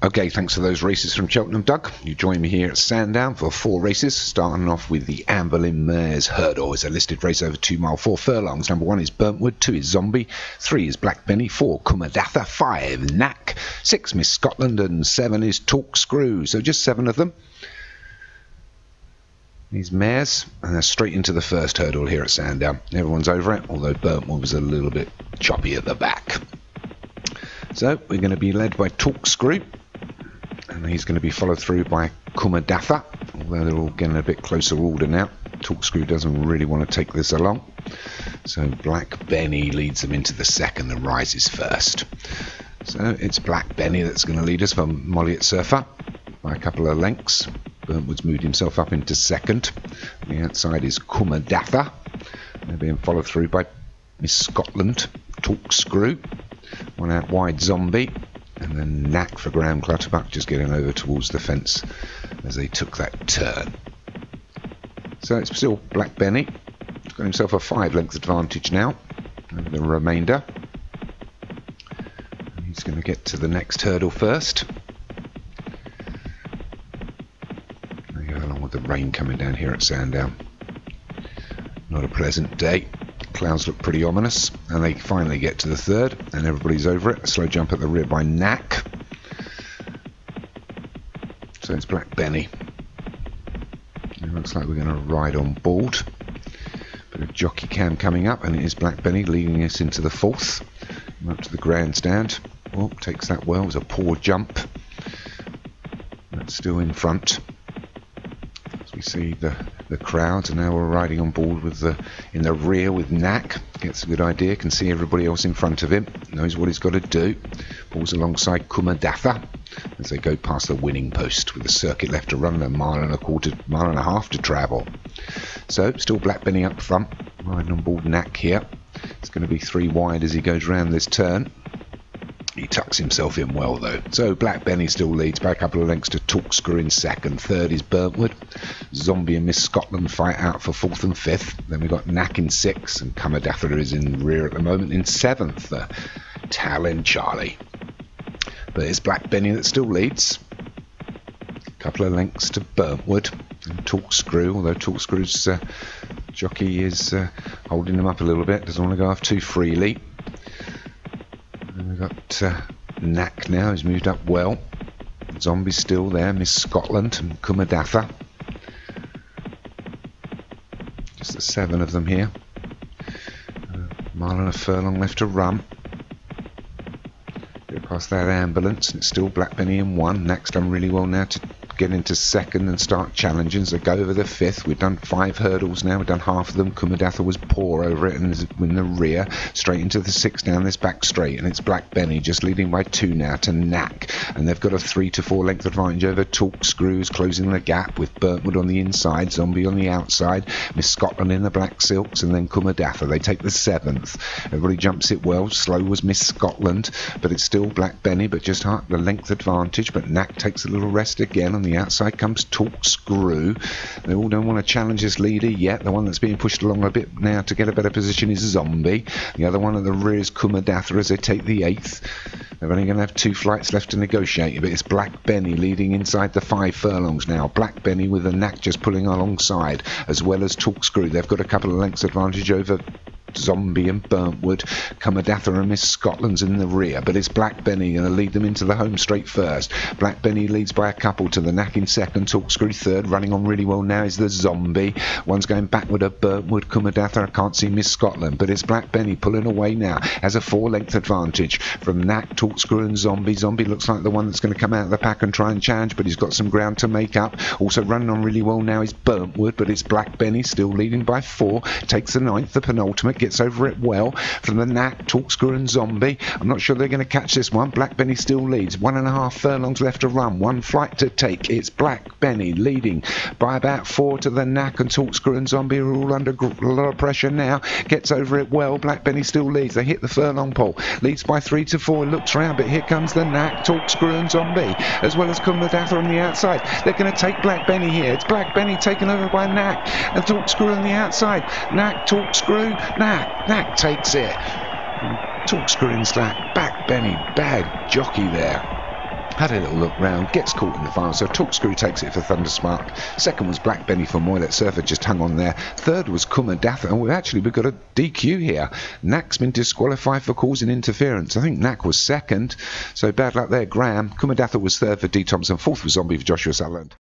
Okay, thanks for those races from Cheltenham, Doug. You join me here at Sandown for four races, starting off with the Anne Boleyn Mares Hurdle. It's a listed race over 2 mile, four furlongs. Number one is Burntwood, two is Zombie, three is Black Benny, four Kumadatha, five Knack, six Miss Scotland, and seven is Talkscrew. So just seven of them. These mares, and they're straight into the first hurdle here at Sandown. Everyone's over it, although Burntwood was a little bit choppy at the back. So we're going to be led by Talkscrew, and he's going to be followed through by Kumadatha, although they're all getting a bit closer order now. Talkscrew doesn't really want to take this along, so Black Benny leads them into the second and rises first. So it's Black Benny that's going to lead us from Moylett Surfer by a couple of lengths. Burntwood's moved himself up into second. On the outside is Kumadatha. They're being followed through by Miss Scotland, Talkscrew, one out wide Zombie, and then Knack for Graham Clutterbuck just getting over towards the fence as they took that turn. So it's still Black Benny. He's got himself a 5 length advantage now over the remainder. He's going to get to the next hurdle first. They go along with the rain coming down here at Sandown. Not a pleasant day. Clouds look pretty ominous, and they finally get to the third, and everybody's over it. A slow jump at the rear by Knack. So it's Black Benny. It looks like we're going to ride on board. Bit of jockey cam coming up, and it is Black Benny leading us into the fourth. Come up to the grandstand. Oh, takes that well. It was a poor jump. That's still in front. As we see the crowds, and now we're riding on board with in the rear with Knack. Gets a good idea, can see everybody else in front of him, knows what he's got to do. Pulls alongside Kumadatha as they go past the winning post with the circuit left to run and a mile and a half to travel. So still Black Benny up front, riding on board Knack here. It's going to be three wide as he goes round this turn. He tucks himself in well though. So Black Benny still leads by a couple of lengths to Talkscrew in second. Third is Burntwood. Zombie and Miss Scotland fight out for fourth and fifth. Then we've got Knack in sixth, and Kumadatha is in rear at the moment in seventh. Tal and Charlie. But it's Black Benny that still leads. A couple of lengths to Burntwood and Talkscrew, although Talkscrew's jockey is holding him up a little bit. Doesn't want to go off too freely. We've got Knack now, he's moved up well. Zombie's still there, Miss Scotland and Kumadatha. Just the seven of them here. Mile and a furlong left to run. Go past that ambulance, and it's still Black Benny in one. Knack's done really well now to get into second and start challenging. So go over the fifth. We've done 5 hurdles now. We've done half of them. Kumadatha was poor over it and is in the rear. Straight into the sixth down this back straight, and it's Black Benny just leading by two now to Knack, and they've got a 3 to 4 length advantage over Talkscrew, closing the gap with Burntwood on the inside, Zombie on the outside, Miss Scotland in the black silks, and then Kumadatha. They take the seventh. Everybody jumps it well. Slow was Miss Scotland, but it's still Black Benny, but just the length advantage. But Knack takes a little rest again. On the outside comes Talkscrew. They all don't want to challenge this leader yet. The one that's being pushed along a bit now to get a better position is Zombie. The other one at the rear is Kumadatha as they take the eighth. They're only going to have 2 flights left to negotiate, but it's Black Benny leading inside the 5 furlongs now. Black Benny with a Knack just pulling alongside, as well as Talkscrew. They've got a couple of lengths advantage over Zombie and Burntwood. Kumadatha and Miss Scotland's in the rear, but it's Black Benny going to lead them into the home straight first. Black Benny leads by a couple to the Knack in second, Talkscrew third. Running on really well now is the Zombie. One's going backward at Burntwood, Kumadatha. I can't see Miss Scotland, but it's Black Benny pulling away now. Has a 4 length advantage from Knack, Talkscrew and Zombie. Zombie looks like the one that's going to come out of the pack and try and challenge, but he's got some ground to make up. Also running on really well now is Burntwood, but it's Black Benny still leading by 4. Takes the 9th, the penultimate. Gets over it well from the Knack, Talkscrew and Zombie. I'm not sure they're going to catch this one. Black Benny still leads. 1.5 furlongs left to run. 1 flight to take. It's Black Benny leading by about 4 to the Knack, and Talkscrew and Zombie are all under a lot of pressure now. Gets over it well. Black Benny still leads. They hit the furlong pole. Leads by 3 to 4. Looks round, but here comes the Knack, Talkscrew and Zombie, as well as Kumadatha on the outside. They're going to take Black Benny here. It's Black Benny taken over by Knack and Talkscrew on the outside. Knack, Talkscrew, Knack takes it. Talkscrew in slack. Black Benny, bad jockey there. had a little look round, gets caught in the fire, so Talkscrew takes it for Thundersmart. Second was Black Benny for Moylett Surfer, just hung on there. Third was Kumadatha, and we've got a DQ here. Knack's been disqualified for causing interference. I think Knack was second, so bad luck there, Graham. Kumadatha was third for D. Thompson, fourth was Zombie for Joshua Sutherland.